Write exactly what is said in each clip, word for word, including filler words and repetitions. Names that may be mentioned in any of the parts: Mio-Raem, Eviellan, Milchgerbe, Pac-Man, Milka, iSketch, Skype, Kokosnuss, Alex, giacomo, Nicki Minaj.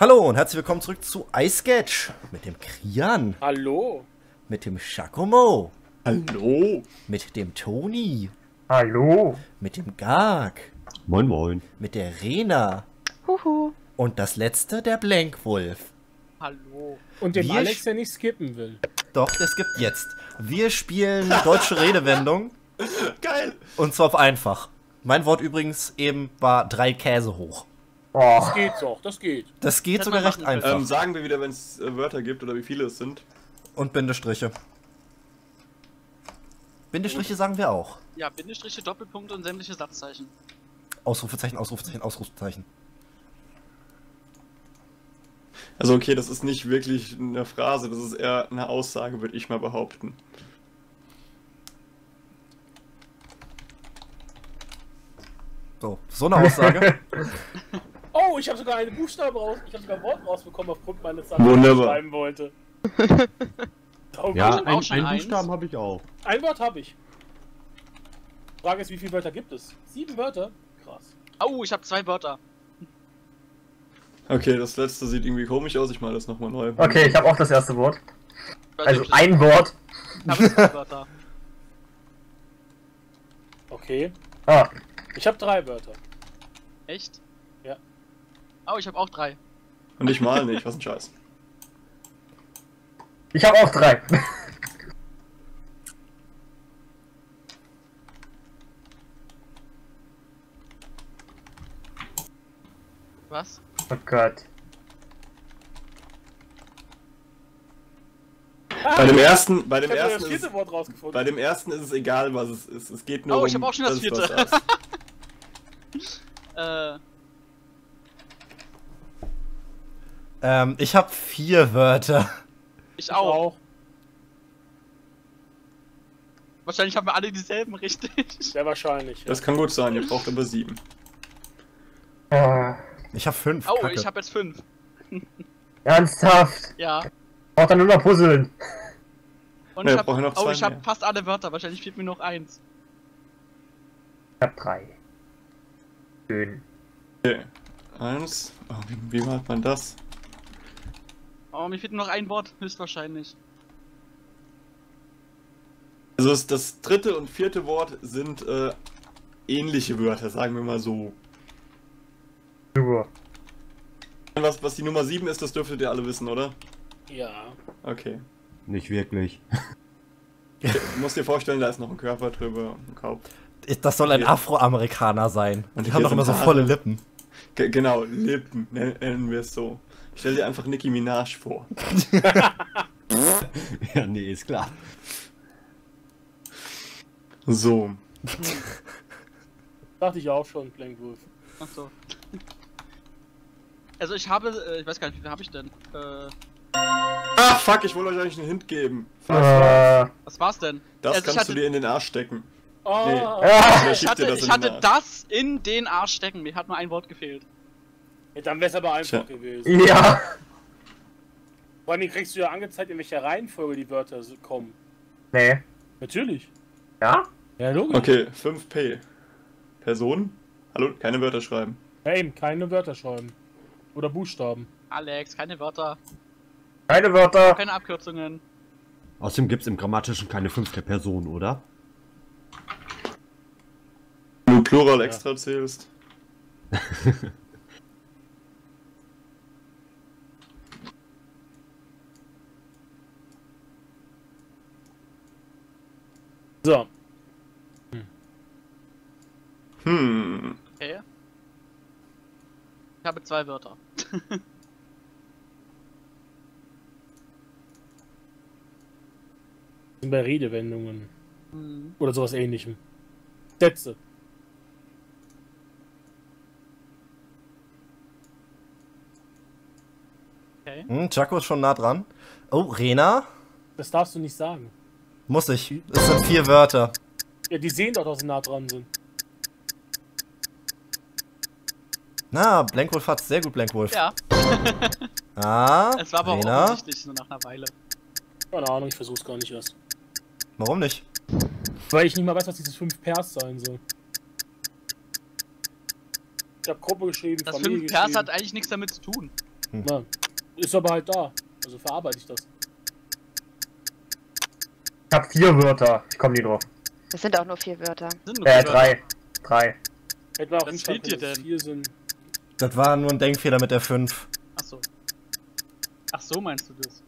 Hallo und herzlich willkommen zurück zu iSketch mit dem Krian. Hallo. Mit dem Giacomo. Hallo. Mit dem Toni. Hallo. Mit dem Garg. Moin moin. Mit der Rena. Huhu. Und das letzte, der Blankwolf. Hallo. Und dem Wir Alex, der nicht skippen will. Doch, der skippt jetzt. Wir spielen deutsche Redewendung. Geil. Und zwar auf einfach. Mein Wort übrigens eben war drei Käse hoch. Oh. Das geht doch, das geht. Das geht sogar recht einfach. Ähm, sagen wir wieder, wenn es äh, Wörter gibt oder wie viele es sind. Und Bindestriche. Bindestriche sagen wir auch. Ja, Bindestriche, Doppelpunkte und sämtliche Satzzeichen. Ausrufezeichen, Ausrufezeichen, Ausrufezeichen. Also okay, das ist nicht wirklich eine Phrase, das ist eher eine Aussage, würde ich mal behaupten. So, so eine Aussage. Oh, ich habe sogar einen Buchstaben raus, ich habe sogar ein Wort rausbekommen aufgrund meines Sachen, die ich schreiben wollte. Darum ja, ein, auch schon einen eins. Buchstaben habe ich auch. Ein Wort habe ich. Frage ist, wie viele Wörter gibt es? Sieben Wörter? Krass. Oh, ich habe zwei Wörter. Okay, das letzte sieht irgendwie komisch aus, ich male das nochmal neu. Okay, ich habe auch das erste Wort. Also ein Wort. Ich habe zwei Wörter. Okay. Ah. Ich habe drei Wörter. Echt? Ja. Oh, ich habe auch drei. Und ich mal nicht, was ein Scheiß. Ich habe auch drei. Was? Oh Gott. Bei dem ersten, bei dem ersten, ist, bei dem ersten ist es egal, was es ist. Es geht nur um. Oh, ich habe auch schon das vierte. Äh. Ähm, ich habe vier Wörter. Ich auch. Wahrscheinlich haben wir alle dieselben, richtig? Sehr wahrscheinlich. Das kann gut sein. Ihr braucht aber sieben. Ich habe fünf. Oh, Kacke. Ich habe jetzt fünf. Ernsthaft? Ja. Braucht dann nur noch Puzzeln. Und nee, ich habe noch zwei. Oh, ich habe fast alle Wörter. Wahrscheinlich fehlt mir noch eins. Ich habe drei. Schön. Okay. Eins. Oh, wie, wie macht man das? Oh, mir fehlt noch ein Wort, höchstwahrscheinlich. Also das dritte und vierte Wort sind äh, ähnliche Wörter, sagen wir mal so. Super. Was, was die Nummer sieben ist, das dürftet ihr alle wissen, oder? Ja. Okay. Nicht wirklich. Du musst dir vorstellen, da ist noch ein Körper drüber, ein Kopf. Das soll ein Afroamerikaner sein. Und die haben doch immer so volle Lippen. G genau, Lippen, nennen wir es so. Ich stell dir einfach Nicki Minaj vor. Ja, nee, ist klar. So. Hm. Dachte ich auch schon, Blankwolf. Ach so. Also ich habe, ich weiß gar nicht, wie viel habe ich denn? Äh... Ah, fuck, ich wollte euch eigentlich einen Hint geben. Fuck, uh. Was war's denn? Das also kannst hatte... du dir in den Arsch stecken. Oh. Nee. Ah. Ich hatte, das, ich in hatte das in den Arsch stecken, mir hat nur ein Wort gefehlt. Ja, dann wär's aber einfach Tja. gewesen. Ja. Vor allem kriegst du ja angezeigt, in welcher Reihenfolge die Wörter kommen. Nee. Natürlich. Ja? Ja, logisch. Okay, fünf P. Personen? Hallo, keine Wörter schreiben. Ja, eben, keine Wörter schreiben. Oder Buchstaben. Alex, keine Wörter. Keine Wörter. Keine Abkürzungen. Außerdem gibt's im Grammatischen keine fünfte Person, oder? Wenn du Plural ja. extra zählst. So. Hm. Hm. Okay. Ich habe zwei Wörter. Bei Redewendungen. Mhm. Oder sowas ähnlichem. Sätze. Okay. Hm, Giaco ist schon nah dran. Oh, Rena? Das darfst du nicht sagen. Muss ich. Das sind vier Wörter. Ja, die sehen doch, dass sie nah dran sind. Na, Blankwolf hat's. Sehr gut, Blankwolf. Ja. Ah, es war aber Rena. Auch offensichtlich, nur nach einer Weile. Keine Ahnung, ich versuch's gar nicht erst. Warum nicht? Weil ich nicht mal weiß, was dieses fünf Pers sein soll. Ich hab Gruppe geschrieben, das Familie geschrieben. Das hat eigentlich nichts damit zu tun. Hm. Na, ist aber halt da. Also verarbeite ich das. Ich hab vier Wörter. Ich komm nie drauf. Das sind auch nur vier Wörter. Sind nur äh, vier drei. Wörter. Drei. Etwa auch was steht hier denn? Vier sind. Das war nur ein Denkfehler mit der fünf. Ach so. Ach so meinst du das?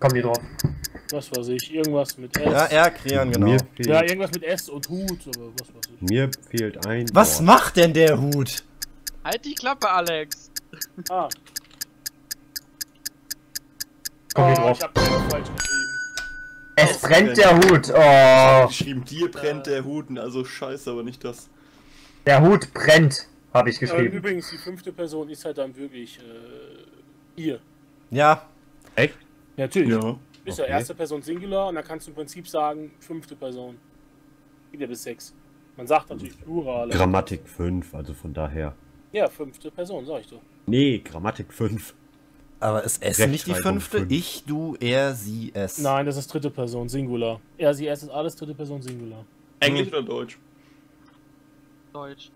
Komm die drauf. Was weiß ich, irgendwas mit S. Ja, R kreieren, genau. Ja, irgendwas mit S und Hut oder was weiß ich. Mir fehlt ein Wort. Was macht denn der Hut? Halt die Klappe, Alex. Ah. Komm oh, die drauf. Ich hab das falsch geschrieben. Es, es brennt, brennt der Hut. Oh. Ich geschrieben, dir brennt der Hut. Also scheiße, aber nicht das. Der Hut brennt, habe ich geschrieben. Übrigens, die fünfte Person ist halt dann wirklich äh, ihr. Ja. Echt? Natürlich. Ja. Du bist ja okay. Erste Person Singular und dann kannst du im Prinzip sagen, fünfte Person. Geht ja bis sechs. Man sagt natürlich Plural. Grammatik fünf, also von daher. Ja, fünfte Person, sag ich doch. Nee, Grammatik fünf. Aber ist S nicht die fünfte? fünf. Ich, du, er, sie, es. Nein, das ist dritte Person Singular. Er, sie, es ist alles dritte Person Singular. Englisch oder Deutsch? Deutsch.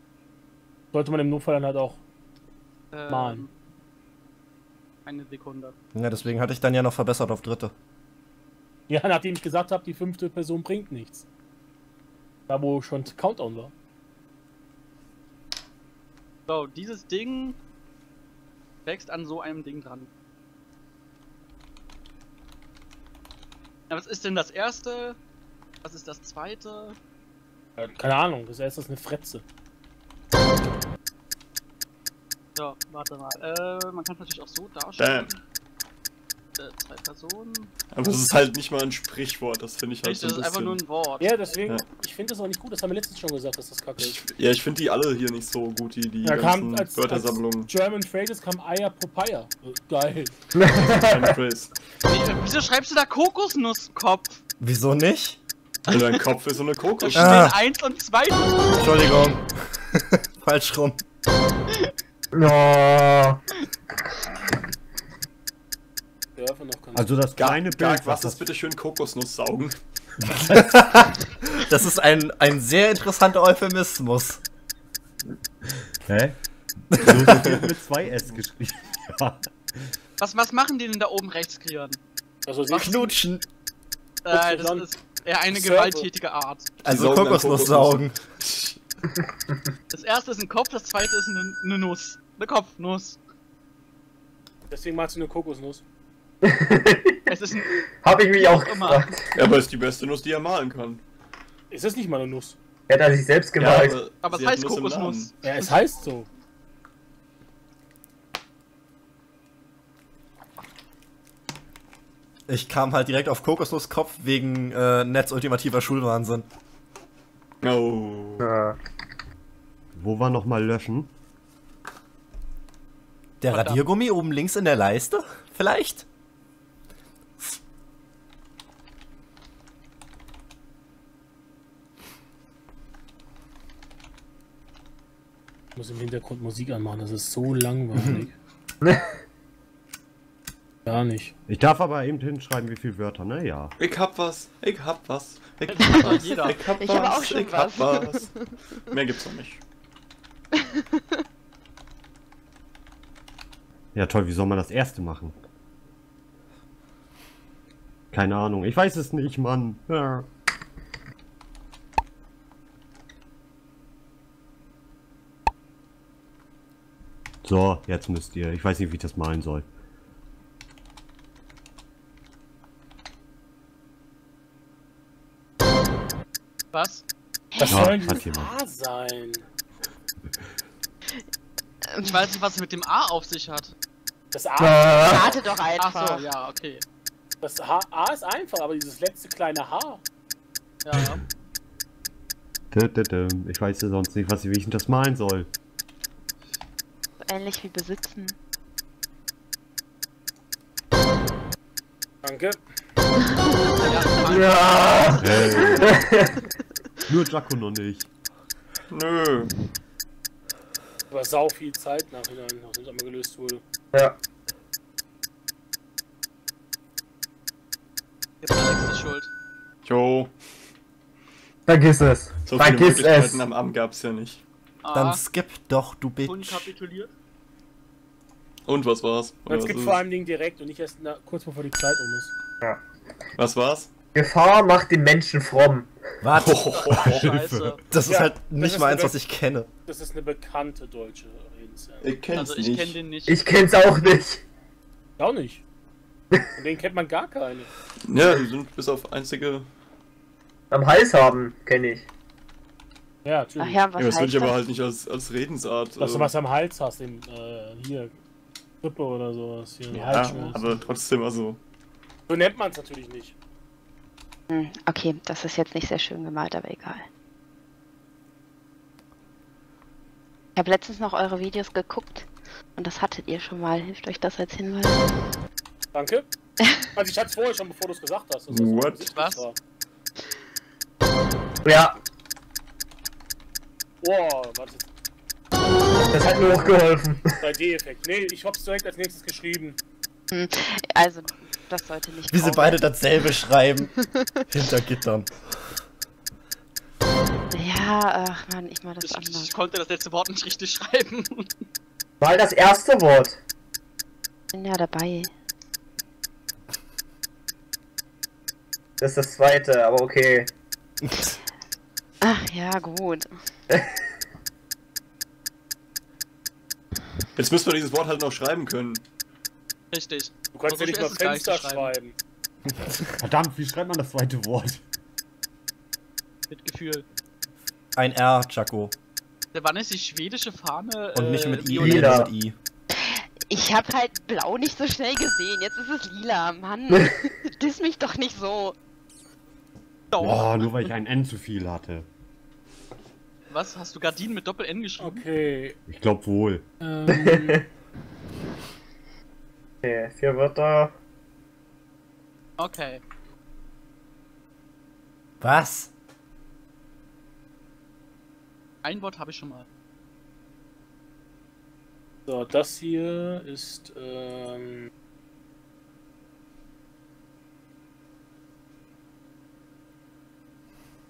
Sollte man im Notfall dann halt auch ähm. malen. Eine Sekunde. Ja, deswegen hatte ich dann ja noch verbessert auf dritte. Ja, nachdem ich gesagt habe, die fünfte Person bringt nichts. Da wo schon Countdown war. So, dieses Ding wächst an so einem Ding dran. Ja, was ist denn das erste? Was ist das zweite? Ja, keine Ahnung, das erste ist eine Fretze. So, warte mal. Äh, man kann es natürlich auch so darstellen. Damn. Äh, zwei Personen. Aber das ist halt nicht mal ein Sprichwort, das finde ich halt so ein bisschen. Das ist einfach nur ein Wort. Ja, deswegen, ja. Ich finde das auch nicht gut, das haben wir letztens schon gesagt, dass das kacke ist. Ich, ja, ich finde die alle hier nicht so gut, die, die ganzen als, Wörtersammlungen. Als German Phrases kam Eier Papaya. Geil. Wieso schreibst du da Kokosnusskopf? Wieso nicht? Weil dein Kopf ist so eine Kokosnuss. Da stehen eins und zwei. Entschuldigung. Falsch rum. No. Also das kleine Bild, Garg, was ist bitte schön Kokosnuss saugen? Das ist ein, ein sehr interessanter Euphemismus. Hä? So wird mit zwei S geschrieben. Ja. Was, was machen die denn da oben rechts, Krian? Also knutschen. Äh, das ist eher eine gewalttätige Art. Also Kokosnuss saugen. Das erste ist ein Kopf, das zweite ist eine, eine Nuss. Eine Kopfnuss. Deswegen magst du eine Kokosnuss. Es ist ein... Hab ich mich auch gemacht. Ja, aber ist die beste Nuss, die er malen kann. Ist das nicht mal eine Nuss? Er hat sich selbst gemalt. Ja, aber aber es heißt Nuss Kokosnuss. Ja, es heißt so. Ich kam halt direkt auf Kokosnusskopf wegen äh, Netz ultimativer Schulwahnsinn. Oh. Ja. Wo war nochmal löschen? Der Verdammt. Radiergummi oben links in der Leiste? Vielleicht? Ich muss im Hintergrund Musik anmachen, das ist so langweilig. Gar nicht. Ich darf aber eben hinschreiben, wie viele Wörter, ne? Ja. Ich hab was, ich hab was, ich hab was, ich hab was, ich hab auch schon ich was. Hab was. Mehr gibt's noch nicht. Ja toll, wie soll man das erste machen? Keine Ahnung, ich weiß es nicht, Mann. Ja. So, jetzt müsst ihr, ich weiß nicht, wie ich das malen soll. Was? Das ja, soll ein A sein. Ich weiß nicht, was es mit dem A auf sich hat. Das A. Warte doch einfach. Ach so, ja, okay. Das H A ist einfach, aber dieses letzte kleine H. Ja, ja. Ich weiß ja sonst nicht, was, wie ich das malen soll. Ähnlich wie besitzen. Danke. Ja! Ja. Hey. Nur Giacomo noch nicht. Nö. Aber sau viel Zeit nachhinein, nachdem es einmal gelöst wurde. Ja. Jetzt ist die Schuld. Jo. Vergiss es! So viele Vergiss Möglichkeiten es. am Abend gab's ja nicht. Ah. Dann skip doch, du Bitch. Und kapituliert. Und was war's? Oder es gibt vor allem Dingen direkt und nicht erst na, kurz bevor die Zeit um ist. Ja. Was war's? Gefahr macht den Menschen fromm. Warte. Oh, oh, Hilfe. Das ist ja, halt nicht mal eins, was ich kenne. Das ist eine bekannte deutsche Redensart. Ich kenn's also, ich nicht. Kenn den nicht. Ich kenn's auch nicht. Auch nicht. Von denen kennt man gar keine. Ja, die sind bis auf einzige... Am Hals haben, kenne ich. Ja, natürlich. Ach ja, was ja, das würde ich aber halt nicht als, als Redensart... Dass also. du was am Hals hast, im, äh, hier... Grippe oder sowas. Hier ja, Halsschmerz. Aber trotzdem, also... So nennt man es natürlich nicht. Hm, okay, das ist jetzt nicht sehr schön gemalt, aber egal. Ich habe letztens noch eure Videos geguckt. Und das hattet ihr schon mal. Hilft euch das als Hinweis? Danke. Also ich hatte es vorher schon, bevor du es gesagt hast. Also What? Was? War. Ja. Wow, warte. Das hat mir auch geholfen. drei D-Effekt. Nee, ich hab's direkt als nächstes geschrieben. Also, das sollte nicht. Wie sie beide dasselbe schreiben. Hinter Gittern. Ja, ach man, ich mal das ich, anders. Ich konnte das letzte Wort nicht richtig schreiben. Mal das erste Wort. Ich bin ja dabei. Das ist das zweite, aber okay. Ach ja, gut. Jetzt müssen wir dieses Wort halt noch schreiben können. Richtig. Du kannst ja nicht mal Fenster schreiben. Verdammt, wie schreibt man das zweite Wort? Mit Gefühl. Ein R, Giaco. Wann ist die schwedische Fahne? Und nicht mit I, sondern mit I. Ich hab halt blau nicht so schnell gesehen, jetzt ist es lila, Mann. Diss mich doch nicht so. Boah, nur weil ich ein N zu viel hatte. Was? Hast du Gardinen mit Doppel-N geschrieben? Okay. Ich glaub wohl. Ähm. Okay, vier Wörter. Okay. Was? Ein Wort habe ich schon mal. So, das hier ist, ähm...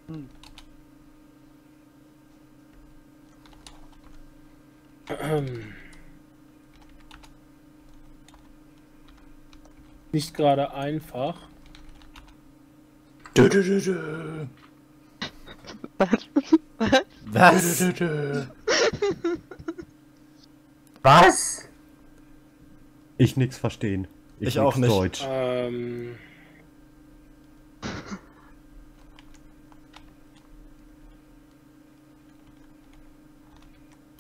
Hm. Nicht gerade einfach. Du, du, du, du. Was? Du, du, du, du. Was? Ich nix verstehen. Ich, ich auch nicht. Deutsch. Ähm...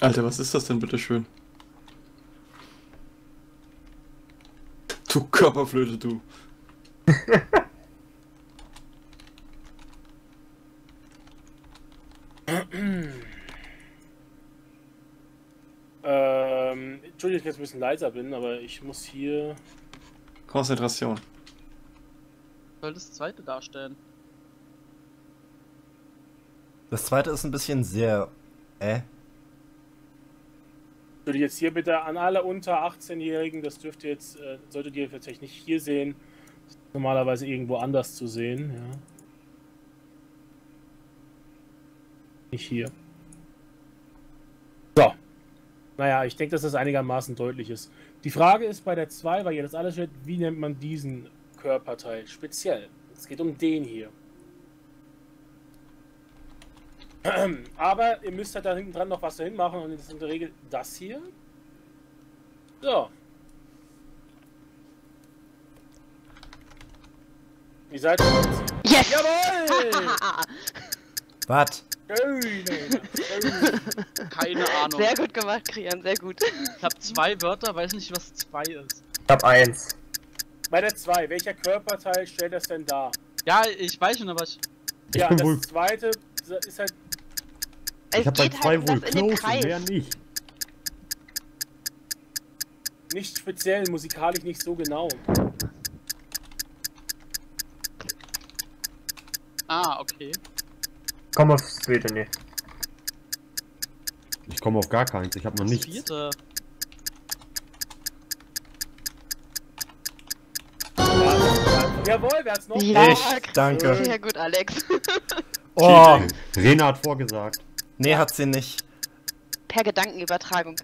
Alter, was ist das denn bitteschön? Du Körperflöte, du. ähm, Entschuldigung, dass ich jetzt ein bisschen leiser bin, aber ich muss hier... Konzentration. Soll das zweite darstellen? Das zweite ist ein bisschen sehr... Äh? Würde jetzt hier bitte an alle unter achtzehn-Jährigen, das dürft ihr jetzt, äh, solltet ihr vielleicht nicht hier sehen, das ist normalerweise irgendwo anders zu sehen, ja. Nicht hier. So. Naja, ich denke, dass das einigermaßen deutlich ist. Die Frage ist bei der zwei, weil ihr das alles hört, wie nennt man diesen Körperteil speziell? Es geht um den hier. Aber ihr müsst halt da hinten dran noch was dahin machen und das ist in der Regel das hier. So. Ihr seid uns. Yes! Jawohl! Was? Keine Ahnung. Sehr gut gemacht, Krian, sehr gut. Ich hab zwei Wörter, weiß nicht, was zwei ist. Ich hab eins. Bei der zwei, welcher Körperteil stellt das denn dar? Ja, ich weiß schon, aber ich... ich ja, bin das wohl. zweite ist halt... Ich es hab geht bei halt zwei wohl Klos und mehr nicht. Nicht speziell, musikalisch nicht so genau. Ah, okay. Komm aufs Vierte, ne. Ich komme auf gar keins, ich hab noch nichts. Vierte. Jawohl, wer hat's noch? Ja, ich, danke. Sehr gut, Alex. Oh. Rena hat vorgesagt. Nee, hat sie nicht. Per Gedankenübertragung.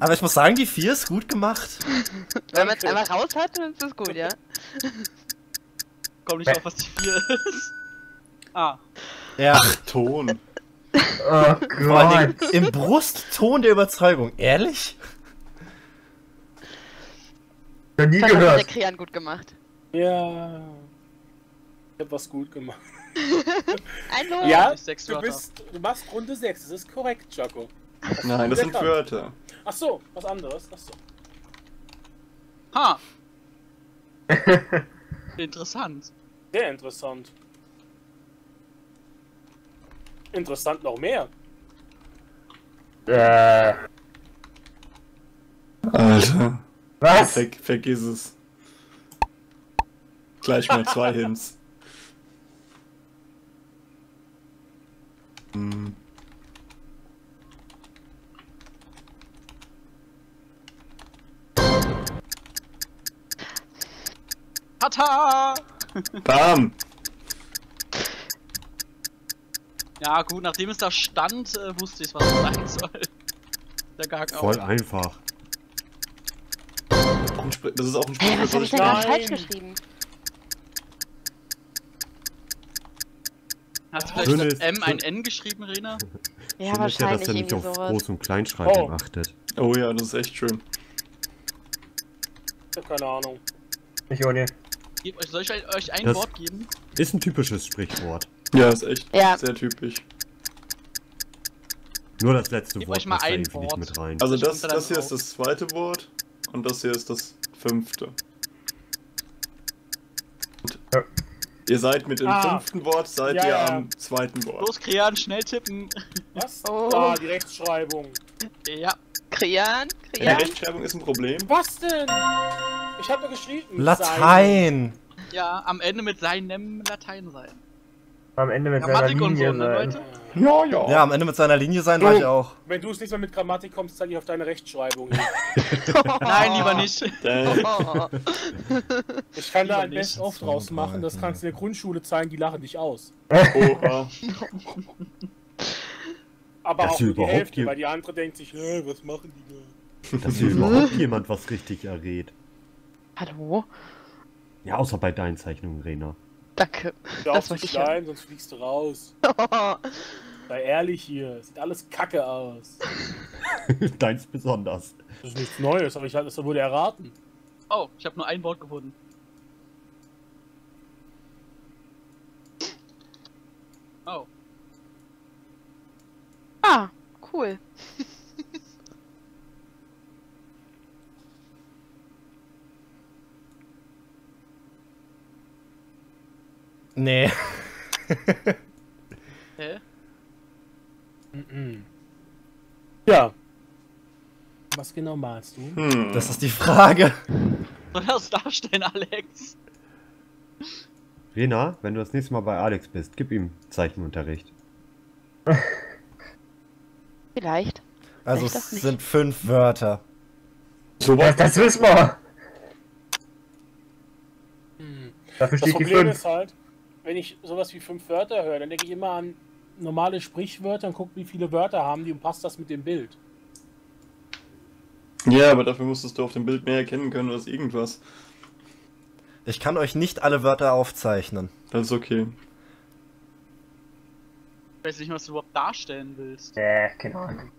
Aber ich muss sagen, die vier ist gut gemacht. Wenn man es einmal raus hat, dann ist es gut, ja? Komm nicht auf, was die vier ist. Ah. Ja. Ach, Ton. Oh Gott. Im Brustton der Überzeugung. Ehrlich? Ich hab nie gehört. Das hat der Krian gut gemacht. Ja. Ich hab was gut gemacht. Ein Lob. Ja, du, bist, du machst Runde sechs, das ist korrekt, Giaco. Nein, das sind Wörter. Ach so, was anderes. Ach so. Ha! Interessant. Sehr interessant. Interessant noch mehr. Äh. Alter. Was? Ver vergiss es. Gleich mal zwei Hints. Hm. Tata! Bam! Ja gut, nachdem es da stand, äh, wusste ich, was es sein soll. Der Gag auch. Voll einfach. Das ist auch ein Spruch. Hey, was hab ich denn da falsch geschrieben? Hast du vielleicht Schöne statt M ist, ein N geschrieben, Rena? Ja, schön wahrscheinlich. Ist ja, dass er nicht auf sowas. Groß- und Kleinschreiben oh. achtet. Oh ja, das ist echt schön. Ich hab keine Ahnung. Ich ohne. Soll ich euch ein das Wort geben? Ist ein typisches Sprichwort. Ja, ist echt ja. sehr typisch. Nur das letzte Gebt Wort euch mal ein da Wort. Nicht mit rein. Also das, das hier ist das zweite Wort und das hier ist das fünfte. Und ja. Ihr seid mit dem ah. fünften Wort, seid ja, ihr ja. am zweiten Wort. Los, Krian, schnell tippen. Was? Oh. Ah, die Rechtschreibung. Ja. Krian, Krian. Ja, die Rechtschreibung ist ein Problem. Was denn? Ich hab doch geschrieben. Latein. Sein. Ja, am Ende mit seinem Latein sein. Am Ende mit Grammatik seiner Linie und so, ne, Leute? Ja, ja. Ja, am Ende mit seiner Linie sein, war ich auch. Wenn du es nicht mehr mit Grammatik kommst, zeige ich auf deine Rechtschreibung. Nein, lieber nicht. Ich kann da ein Best of draus machen, das kannst du in der Grundschule zeigen, die lachen dich aus. Oha. Aber dass auch nur die Hälfte, weil die andere denkt sich, hey, was machen die da? Dass hier überhaupt jemand was richtig errät. Hallo? Ja, außer bei deinen Zeichnungen, Rena. Danke. Du darfst nicht sein, sonst fliegst du raus. Oh. Sei ehrlich hier, sieht alles kacke aus. Deins besonders. Das ist nichts Neues, aber ich hatte es da wurde erraten. Oh, ich habe nur ein Wort gefunden. Oh. Ah, cool. Nee. Hä? Mm-mm. Ja. Was genau malst du? Hm. Das ist die Frage. Soll das darstellen, Alex? Rena, wenn du das nächste Mal bei Alex bist, gib ihm Zeichenunterricht. Vielleicht. Also Vielleicht es sind fünf Wörter. So was, das wissen wir. Hm. Dafür steht die fünf. Wenn ich sowas wie fünf Wörter höre, dann denke ich immer an normale Sprichwörter und gucke, wie viele Wörter haben die und passt das mit dem Bild. Ja, aber dafür musstest du auf dem Bild mehr erkennen können als irgendwas. Ich kann euch nicht alle Wörter aufzeichnen. Das ist okay. Ich weiß nicht, was du überhaupt darstellen willst. Äh, keine Ahnung.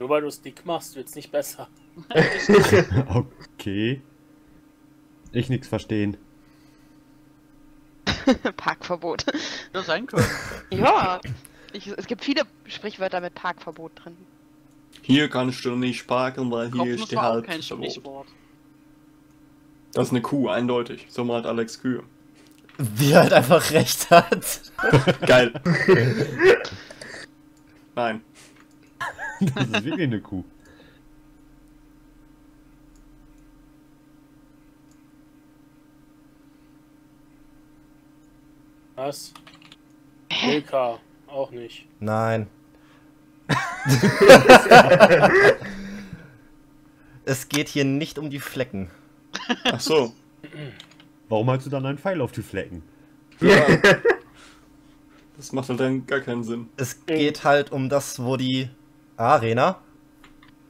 Nur weil du es dick machst, wird's nicht besser. Okay. Ich nix verstehen. Parkverbot. Das sein können. Ja. Ich, es gibt viele Sprichwörter mit Parkverbot drin. Hier kannst du nicht parken, weil hier ist die Halteverbot. Das ist eine Kuh, eindeutig. So malt Alex Kühe. Die halt einfach recht hat. Geil. Nein. Das ist wirklich eine Kuh. Was? Milka, auch nicht. Nein. Es geht hier nicht um die Flecken. Ach so. Warum hast du dann einen Pfeil auf die Flecken? Ja. Das macht halt dann gar keinen Sinn. Es geht halt um das, wo die Arena.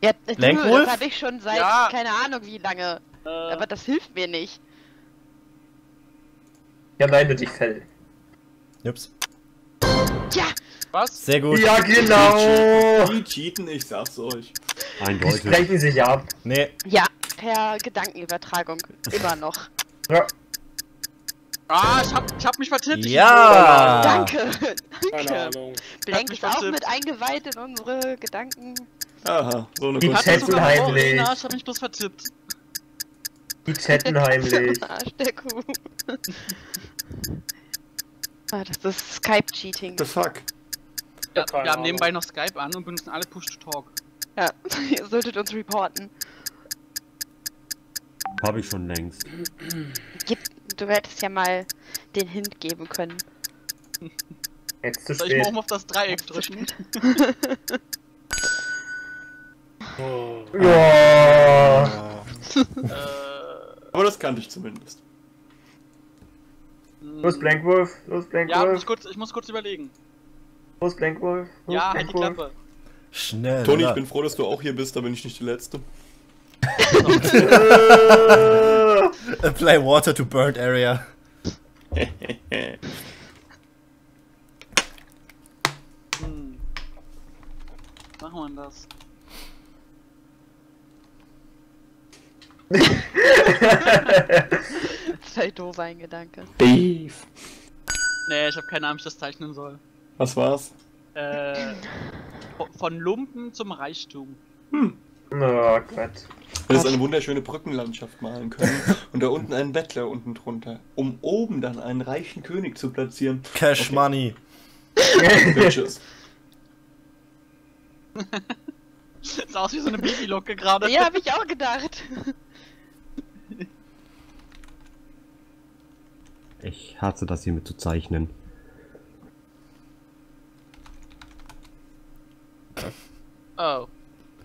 Ja, das habe ich schon seit ja. keine Ahnung wie lange. Äh. Aber das hilft mir nicht. Ja, nein, bitte ich fällt. Jups. Ja! Was? Sehr gut. Ja, genau! Die cheaten, ich sag's euch. Eindeutig. Die sprechen sich ab. Nee. Ja, per Gedankenübertragung. Immer noch. Ja. Ah, ich hab, ich hab mich vertippt. Ja! Danke! Danke! Blank ist auch mit eingeweiht in unsere Gedanken. Aha, so eine gute Chats heimlich. Genau, ich hab mich bloß vertippt. Die chatten heimlich. Arsch der Kuh. Ah, das ist Skype-Cheating. The fuck? Ja, wir haben nebenbei noch Skype an und benutzen alle Push-to-Talk. Ja, ihr solltet uns reporten. Hab ich schon längst. Du hättest ja mal den Hint geben können. Jetzt zu spät. Soll ich mal oben auf das Dreieck drücken? Oh. Ja. Aber das kannte ich zumindest. Los, Blankwolf! Los, Blankwolf! Ja, ich muss kurz, ich muss kurz überlegen. Los, Blankwolf! Los, ja, halt die Klappe! Schnell! Toni, ich bin froh, dass du auch hier bist, da bin ich nicht die Letzte. Apply water to burnt area. Hm. Machen wir denn das? Vielleicht doof ein Gedanke. Beef. Nee, ich hab keine Ahnung, wie ich das zeichnen soll. Was war's? Äh. Von Lumpen zum Reichtum. Hm. Oh Gott. Du hättest eine wunderschöne Brückenlandschaft malen können und da unten einen Bettler unten drunter, um oben dann einen reichen König zu platzieren. Cash okay. Money. Bitches. Sieht aus wie so eine Babylocke gerade. Ja, hab ich auch gedacht. Ich hasse das hier mit zu zeichnen. Oh.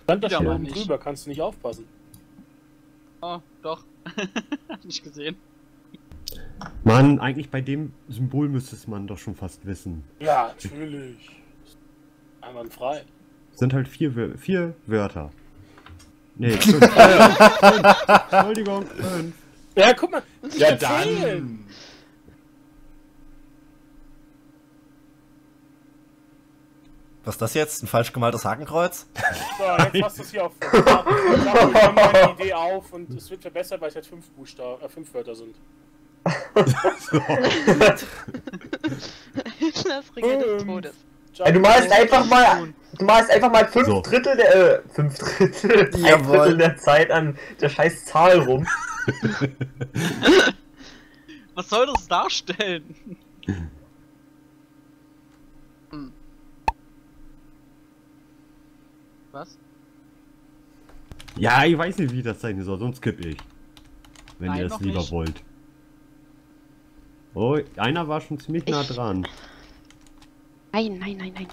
Stand da schon oben drüber, kannst du nicht aufpassen. Oh, doch. Hab nicht gesehen. Mann, eigentlich bei dem Symbol müsste es man doch schon fast wissen. Ja, natürlich. Einwandfrei. Sind halt vier, vier Wörter. Nee, fünf. Entschuldigung, fünf. Ja, guck mal. Ja, dann. Was ist das jetzt? Ein falsch gemaltes Hakenkreuz? So, jetzt passt es hier auf. Ich mache meine Idee auf und es wird verbessert, weil es jetzt fünf Buchstaben, äh, fünf Wörter sind. So. Das Ringen des Todes. Ey, du malst einfach mal, du malst einfach mal fünf so. Drittel der, äh, fünf Drittel, ein Drittel der Zeit an der scheiß Zahl rum. Was soll das darstellen? Was? Ja, ich weiß nicht, wie das sein soll, sonst kipp ich. Wenn Nein, ihr das lieber nicht. wollt. Oh, einer war schon ziemlich ich. nah dran. Nein, nein, nein, nein.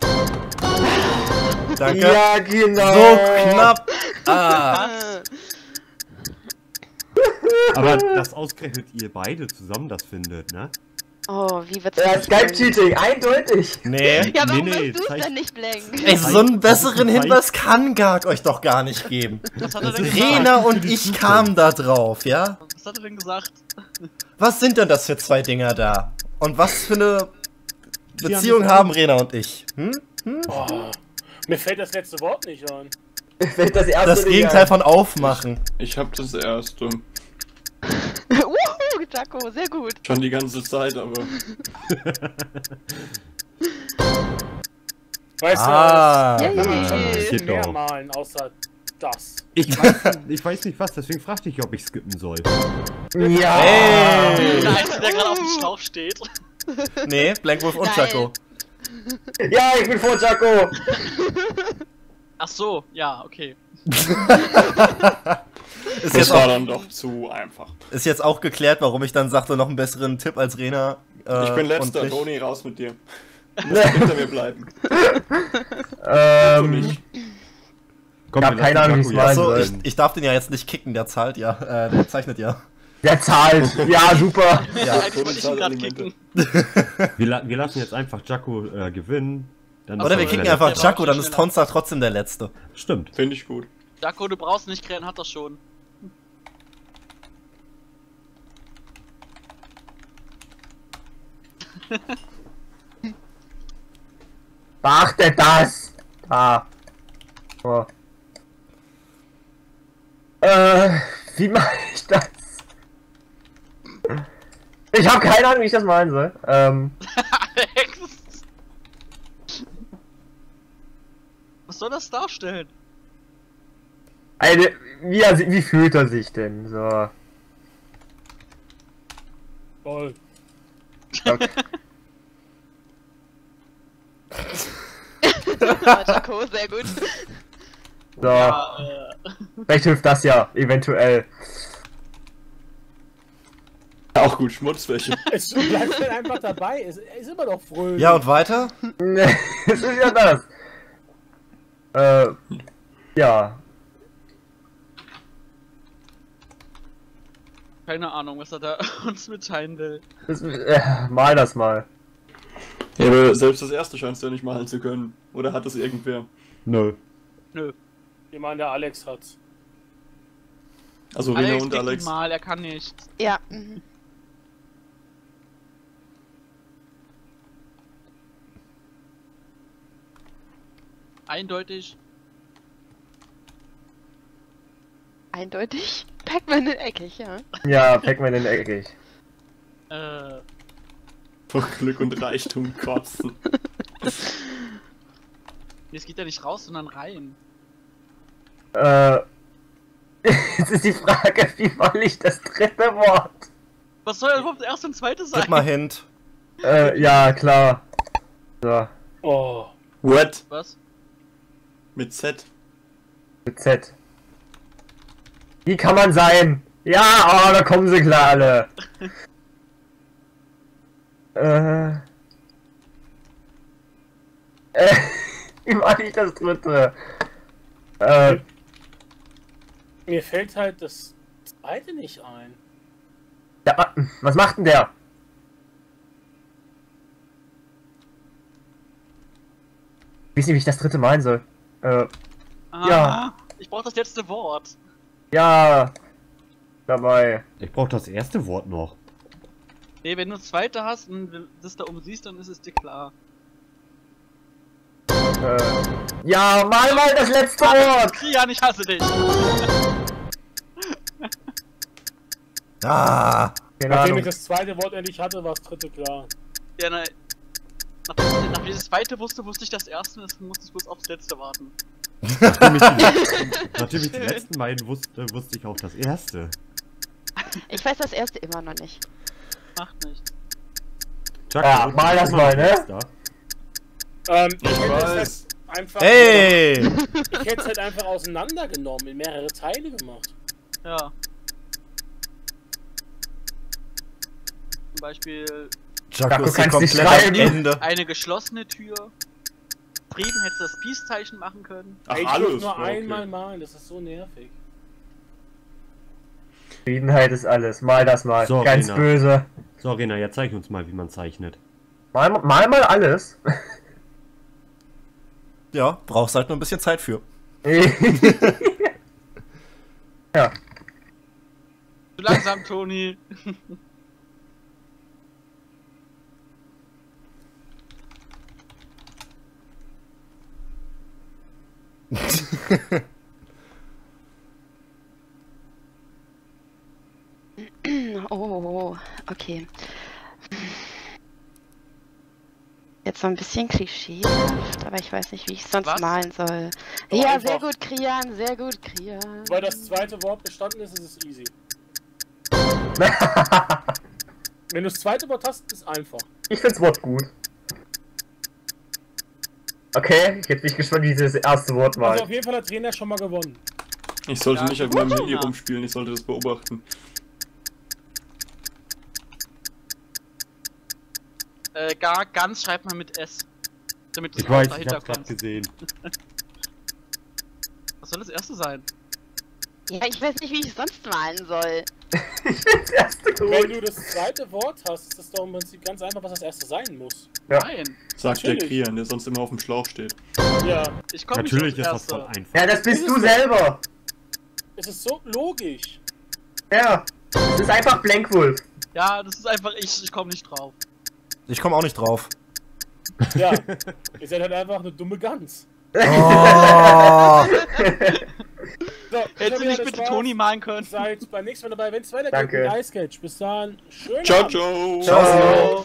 Okay. Danke. Ja, genau. So knapp. Ah. Aber das ausgerechnet ihr beide zusammen das findet, ne? Oh, wie wird's? Ja, Skype-Cheating, eindeutig. Nee. Ja, warum nee, nee, du es denn nicht blank? Ey, so einen besseren Hinweis kann Garg euch doch gar nicht geben. Rena und ich kamen da drauf, ja? Was hat er denn gesagt? Was sind denn das für zwei Dinger da? Und was für eine Beziehung haben Rena und ich? Hm? Hm? Oh, mir fällt das letzte Wort nicht ein. Mir fällt das erste Das Gegenteil an. von aufmachen. Ich, ich hab das erste. Wuhu, Giacomo, sehr gut. Schon die ganze Zeit, aber... Weißt ah, du, ich kann mehr malen, außer das. Ich weiß, nicht, ich weiß nicht was, deswegen fragte ich, ob ich skippen soll. Ja! Hey. Der Einzige, der gerade auf dem Schlauch steht. Nee, Blankwolf und Giacomo. Ja, ich bin vor Giacomo! Ach so, ja, okay. Ist das war auch, dann doch zu einfach. Ist jetzt auch geklärt, warum ich dann sagte, noch einen besseren Tipp als Rena. Äh, ich bin letzter, Toni, raus mit dir. Du musst hinter mir bleiben. Ähm, Komm, ich hab keine Ahnung, wie es war. Achso, ich, ich darf den ja jetzt nicht kicken, der zahlt ja. Äh, der zeichnet ja. Der zahlt! Ja, super! Ja, eigentlich wollte ich ihn gerade kicken. Wir, la wir lassen jetzt einfach Giaco äh, gewinnen. Dann Oder wir kicken einfach Giaco, dann ist Tonsa trotzdem der Letzte. Stimmt. Finde ich gut. Giaco, du brauchst nicht krähen, hat das schon. Beachte das! Da! Oh. Äh, wie mache ich das? Ich habe keine Ahnung, wie ich das malen soll. Ähm. Alex! Was soll das darstellen? Eine. Wie, er, wie fühlt er sich denn? So. Voll. Okay. Sehr gut. So. Ja, äh. Vielleicht hilft das ja, eventuell. Auch gut, Schmutzwäsche. Es bleibt dann einfach dabei, es ist immer noch fröhlich. Ja, und weiter? Ne, es ist ja das. äh, ja. Keine Ahnung, was er da uns mitteilen will. Das, äh, mal das mal. Ja, aber selbst das erste scheinst du ja nicht malen zu können. Oder hat das irgendwer? Nö. Nö. Ich meine, der Alex hat's. Also Rina und Alex. Mal, er kann nicht. Ja. Mhm. Eindeutig. Eindeutig? Pac-Man in eckig, ja. Ja, Pac-Man in eckig. äh. Vor Glück und Reichtum kotzen. Es geht ja nicht raus, sondern rein. Äh. Jetzt ist die Frage, wie war ich das dritte Wort? Was soll überhaupt das erste und zweite sein? Gib mal Hint. Äh, ja, klar. So. Oh. What? Was? Mit Z. Mit Z. Wie kann man sein? Ja, oh, da kommen sie klar alle. äh. Äh. Wie war ich das dritte? Äh. Mir fällt halt das zweite nicht ein. Ja, was macht denn der? Ich weiß nicht, wie ich das dritte malen soll. Äh, ah, ja. Ich brauche das letzte Wort. Ja. Dabei. Ich brauche das erste Wort noch. Nee, wenn du das zweite hast und das da oben siehst, dann ist es dir klar. Äh, ja, mal mal das letzte Wort! Kian, ich hasse dich! Ah, nachdem ich das zweite Wort endlich hatte, war das dritte klar. Ja, nein. Nachdem, nachdem ich das zweite wusste, wusste ich das erste und dann musste ich bloß aufs letzte warten. Nachdem ich die letzten, nachdem ich die letzten beiden wusste, wusste ich auch das erste. Ich weiß das erste immer noch nicht. Macht nichts. Ja, mal das mal, ne? Ähm, ich hätte es halt einfach. Hey! Ich hätte es halt einfach auseinandergenommen, in mehrere Teile gemacht. Ja. Zum Beispiel. Giaco ist komplett am Ende. Eine geschlossene Tür. Frieden hätte das Peace-Zeichen machen können. Ach, ich muss nur okay. einmal malen, das ist so nervig. Friedenheit ist alles, mal das mal. So, ganz Rina. Böse. So, Rina, ja, zeig uns mal, wie man zeichnet. Mal mal, mal alles. Ja, brauchst halt nur ein bisschen Zeit für. Ja. So langsam, Toni. Oh, okay. Jetzt so ein bisschen klischeehaft, aber ich weiß nicht, wie ich es sonst Was? malen soll. Doch, ja, einfach. Sehr gut, Krian, sehr gut, Krian. Weil das zweite Wort bestanden ist, ist es easy. Wenn du das zweite Wort hast, ist es einfach. Ich find's Wort gut. Okay, ich bin gespannt, wie sie das erste Wort malen. Also auf jeden Fall hat Trainer schon mal gewonnen. Ich sollte ja, nicht auf meinem Handy rumspielen, ich sollte das beobachten. Äh, gar ganz schreibt man mit S. Damit das ich weiß, ich hab's grad gesehen. Was soll das erste sein? Ja, ich weiß nicht, wie ich es sonst malen soll. Das erste Wort. Wenn du das zweite Wort hast, ist das doch im Prinzip ganz einfach, was das erste sein muss. Ja. Nein. Sagt natürlich der Krian, der sonst immer auf dem Schlauch steht. Ja, ich komme nicht auf das erste. Natürlich ist das voll einfach. Ja, das bist ist du es selber. Es ist so logisch. Ja, es ist einfach Blankwolf. Ja, das ist einfach ich, ich komme nicht drauf. Ich komme auch nicht drauf. Ja, ihr seid halt einfach eine dumme Gans. Oh. So, hättest du nicht bitte Spaß. Toni malen können? Seid beim nächsten Mal dabei, wenn es weitergeht. Danke. Mit iSketch. Bis dann. Schönen Ciao, Abend. Ciao. Ciao. Ciao.